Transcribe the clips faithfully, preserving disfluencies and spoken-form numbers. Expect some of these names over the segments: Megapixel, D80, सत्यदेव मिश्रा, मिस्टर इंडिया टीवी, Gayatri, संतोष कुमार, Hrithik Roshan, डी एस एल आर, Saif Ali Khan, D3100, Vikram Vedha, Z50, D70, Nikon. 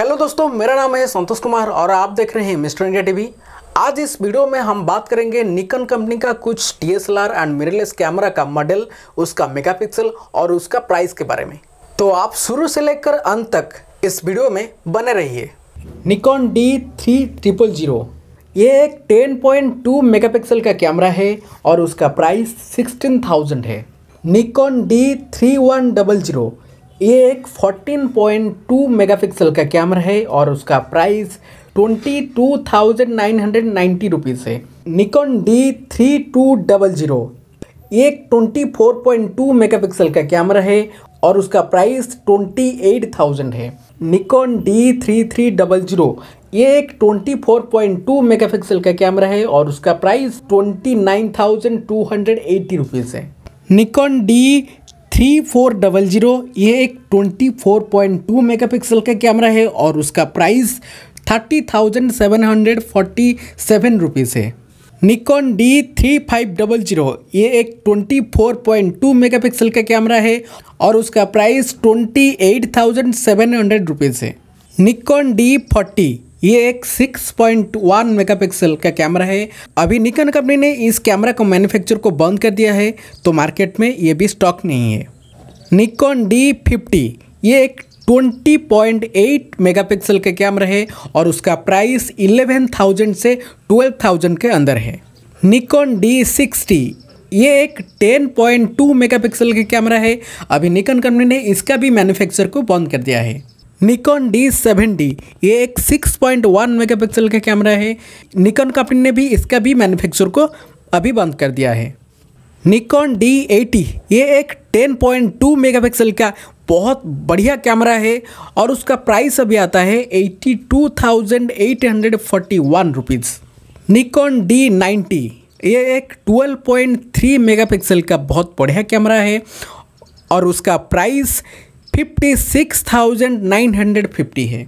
Hello दोस्तों, मेरा नाम है संतोष कुमार और आप देख रहे हैं मिस्टर इंडिया टीवी। आज इस वीडियो में हम बात करेंगे निकॉन कंपनी का कुछ डी एस एल आर and mirrorless camera का मॉडल, उसका मेगापिक्सल और उसका प्राइस के बारे में। तो आप शुरू से लेकर अंत तक इस वीडियो में बने रहिए। Nikon D three triple zero, ये एक टेन पॉइंट टू मेगापिक्सल का कैमरा है और उसका प्राइस सिक्सटीन थाउजेंड है। Nikon D three one double zero, ये एक फोर्टीन पॉइंट टू मेगापिक्सल का कैमरा है और उसका price twenty two thousand nine hundred ninety rupees है। Nikon D three two double zero, ये एक twenty four point two megapixel का कैमरा है और उसका प्राइस ट्वेंटी एट थाउजेंड है। Nikon D three three double zero, ये एक twenty four point two megapixel का कैमरा है और उसका price twenty nine thousand two hundred eighty rupees है। Nikon D three four double zero, ये एक twenty four point two megapixel का कैमरा है और उसका price thirty thousand seven hundred forty seven rupees है। Nikon D three five double zero, ये एक ट्वेंटी फोर पॉइंटू मेगापिक्सल का कैमरा है और उसका price twenty eight thousand seven hundred rupees है। निकॉन डी फोर्टी, ये एक सिक्स पॉइंट वन मेगापिक्सल का कैमरा है। अभी निकॉन कंपनी ने इस कैमरा को मैन्युफैक्चर को बंद कर दिया है, तो मार्केट में ये भी स्टॉक नहीं है। निकॉन डी फिफ्टी, ये एक ट्वेंटी पॉइंट एट मेगापिक्सल का कैमरा है और उसका प्राइस इलेवन थाउजेंड से ट्वेल्व थाउजेंड के अंदर है। निकॉन डी सिक्सटी, ये एक टेन पॉइंट टू मेगापिक्सल का कैमरा है। अभी निकॉन कंपनी ने इसका भी मैन्युफैक्चर को बंद कर दिया है। निकॉन डी सेवेंटी, ये एक सिक्स पॉइंट वन मेगापिक्सल का कैमरा है। निकॉन कंपनी ने भी इसका भी मैन्युफैक्चर को अभी बंद कर दिया है। निकॉन डी एटी, ये एक टेन पॉइंट टू मेगापिक्सल का बहुत बढ़िया कैमरा है और उसका प्राइस अभी आता है eighty two thousand eight hundred forty one rupees. Nikon D ninety, ये एक ट्वेल्व पॉइंट थ्री मेगापिक्सल का बहुत बढ़िया कैमरा है और उसका price fifty six thousand nine hundred fifty है।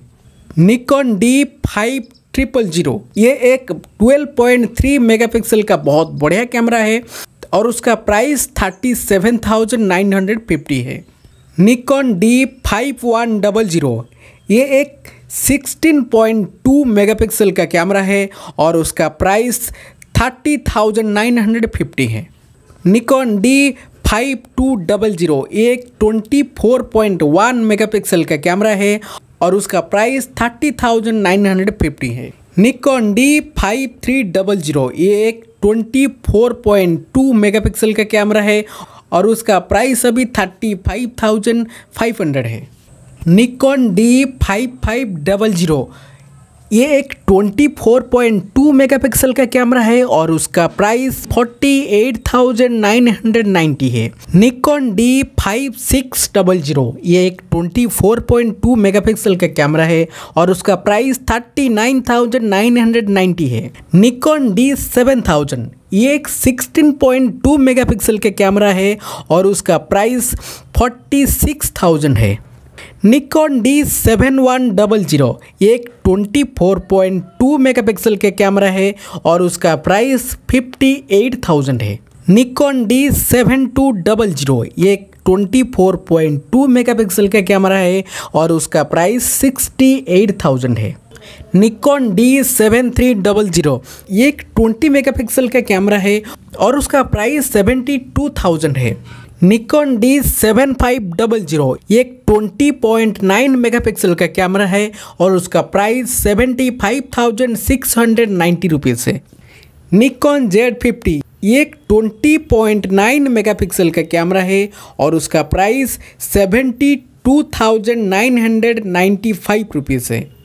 Nikon D five triple zero, ये एक ट्वेल्व पॉइंट थ्री मेगापिक्सल का बहुत बढ़िया कैमरा है और उसका price thirty seven thousand nine hundred fifty है। Nikon D five one double zero, ये एक सिक्सटीन पॉइंट टू मेगापिक्सल का कैमरा है और उसका price thirty thousand nine hundred fifty है। Nikon D five two double zero, ये एक twenty four point one megapixel का कैमरा है और उसका price thirty thousand nine hundred fifty है। Nikon D five three double zero, ये एक ट्वेंटी फोर पॉइंटू मेगापिक्सल का कैमरा है और उसका प्राइस अभी thirty five thousand five hundred है। Nikon D five five double zero, ये एक ट्वेंटी फोर पॉइंटू मेगापिक्सल का कैमरा है और उसका price forty eight thousand nine hundred ninety है। Nikon D five six double zero, ये एक ट्वेंटी फोर पॉइंटू मेगापिक्सल का कैमरा है और उसका price thirty nine thousand nine hundred ninety है। निकॉन डी सेवन थाउजेंड, ये एक सिक्सटीन पॉइंटू मेगापिक्सल का कैमरा है और उसका प्राइस फोर्टी सिक्स थाउजेंड है। Nikon D seven one double zero, ये एक ट्वेंटी फोर पॉइंटू मेगापिक्सल के कैमरा है और उसका प्राइस फिफ्टी एट थाउजेंड है। Nikon D seven two double zero, ये एक ट्वेंटी फोर पॉइंटू मेगापिक्सल का कैमरा है और उसका प्राइस सिक्सटी एट थाउजेंड है। Nikon D seven three double zero, ये एक ट्वेंटी मेगापिक्सल का कैमरा है और उसका प्राइस सेवेंटी टू थाउजेंड है। Nikon D seven five double zero, ये एक ट्वेंटी पॉइंट नाइन मेगापिक्सल का कैमरा है और उसका price seventy five thousand six hundred ninety rupees है। निकॉन जेड फिफ्टी, ये एक ट्वेंटी पॉइंट नाइन मेगापिक्सल का कैमरा है और उसका price seventy two thousand nine hundred ninety five rupees है।